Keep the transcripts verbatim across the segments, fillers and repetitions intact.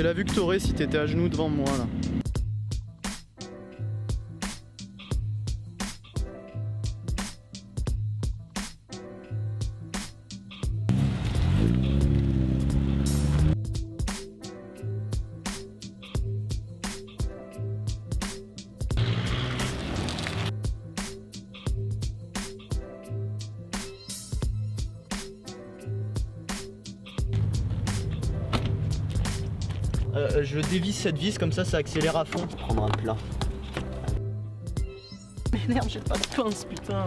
C'est la vue que t'aurais si t'étais à genoux devant moi là. Euh, je dévisse cette vis, comme ça, ça accélère à fond. Je vais prendre un plat. Mais merde, j'ai pas de pince, putain.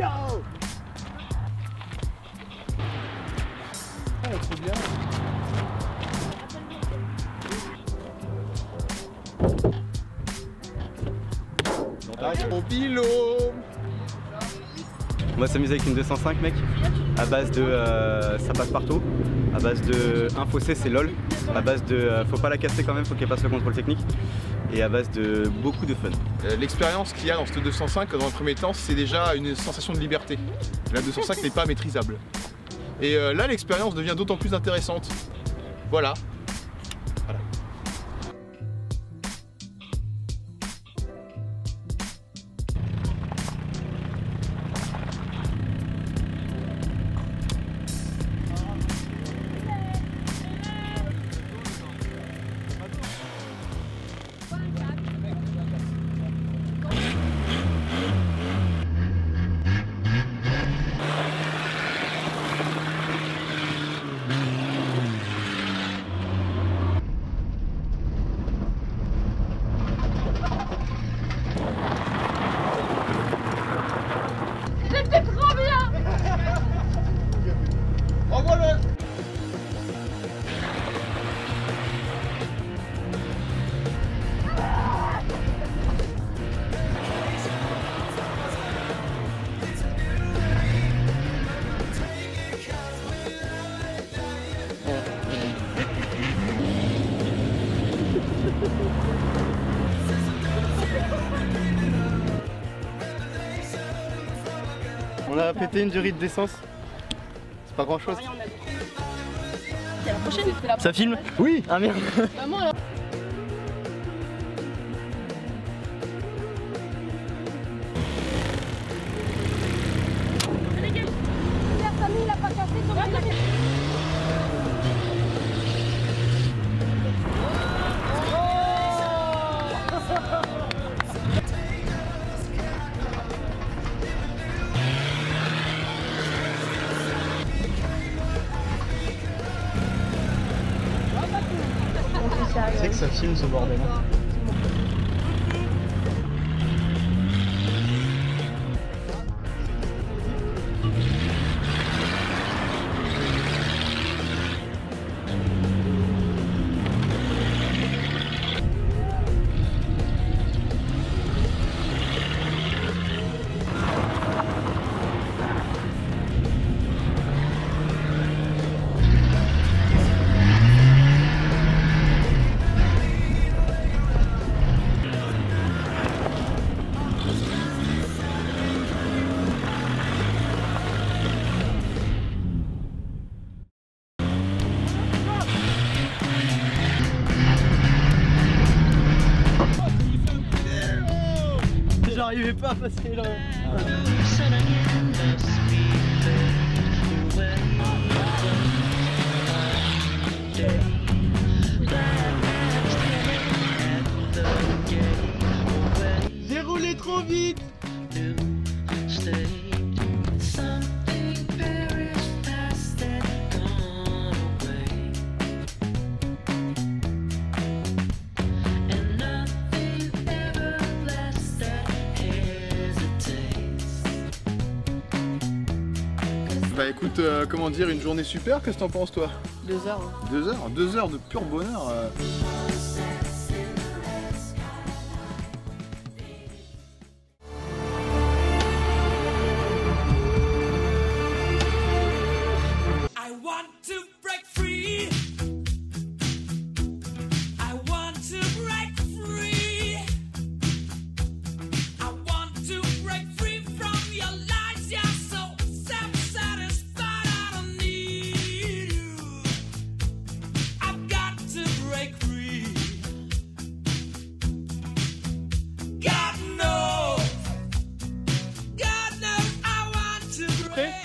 Yo! Ah, c'est bien. Avec mon pilot. On va s'amuser avec une deux cent cinq, mec, à base de euh, ça passe partout, à base de un fossé c'est lol, à base de euh, faut pas la casser quand même, faut qu'elle passe le contrôle technique, et à base de beaucoup de fun. Euh, L'expérience qu'il y a dans cette deux cent cinq, dans le premier temps, c'est déjà une sensation de liberté. La deux cent cinq n'est pas maîtrisable. Et euh, là, l'expérience devient d'autant plus intéressante. Voilà. On a pété une durite d'essence. C'est pas grand chose. C'est la prochaine, c'est la prochaine. Ça filme ? Oui. Ah merde. Tu sais que ça filme ce bordel. J'arrivais pas à passer là. J'ai roulé trop vite. Bah écoute, euh, comment dire, une journée super, qu'est-ce que t'en penses toi? Deux heures. Hein. Deux heures, deux heures de pur bonheur. Euh. I want to break free.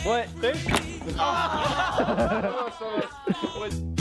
Ouais. Prêt ? Ah, ça va. Ouais.